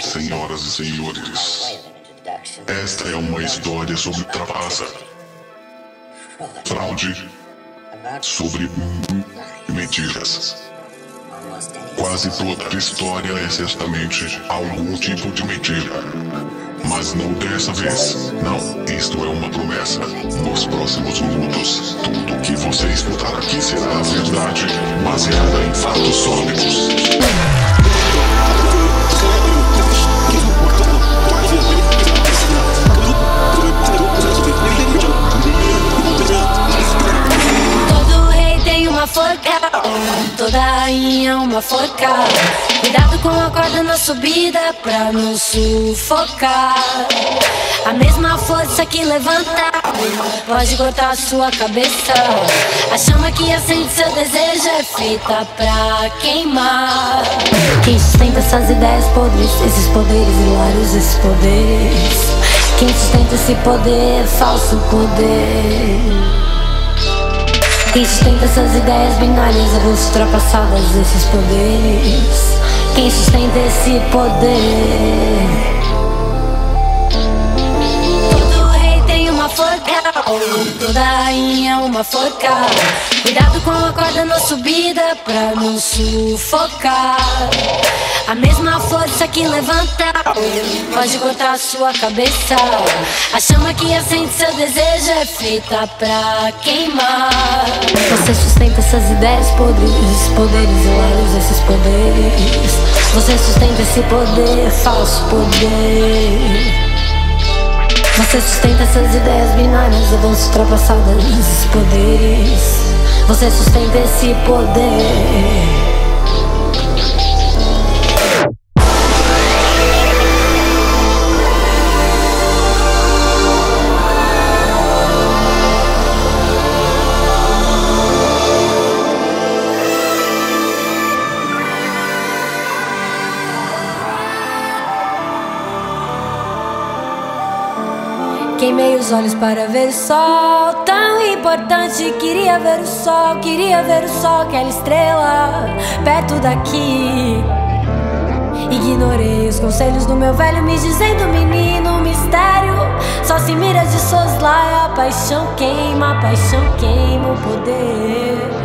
Senhoras e senhores, esta é uma história sobre trapaça, fraude, sobre mentiras. Quase toda a história é certamente algum tipo de mentira. Mas não dessa vez, não, isto é uma promessa. Nos próximos minutos, tudo o que você escutar aqui será a verdade, baseada em fatos sólidos. Forca. Toda rainha é uma forca. Cuidado com a corda na subida pra não sufocar. A mesma força que levanta pode cortar a sua cabeça. A chama que acende seu desejo é feita pra queimar. Quem sustenta essas ideias podres, esses poderes hilários, esses poderes? Quem sustenta esse poder, falso poder? Quem sustenta essas ideias binárias, avanços ultrapassadas, esses poderes? Quem sustenta esse poder? Todo rei tem uma forca, toda rainha é uma forca. Cuidado com a corda na subida pra não sufocar. A mesma força que levanta pode cortar a sua cabeça. A chama que acende seu desejo é feita pra queimar. Você sustenta essas ideias podres, esses poderes hilários, esses poderes. Você sustenta esse poder, falso poder. Você sustenta essas ideias binárias, avanços ultrapassadas, esses poderes. Você sustenta esse poder. Queimei os olhos para ver o sol, tão importante. Queria ver o sol, queria ver o sol. Aquela estrela perto daqui. Ignorei os conselhos do meu velho, me dizendo: menino, mistério só se mira de soslaia. A paixão queima o poder.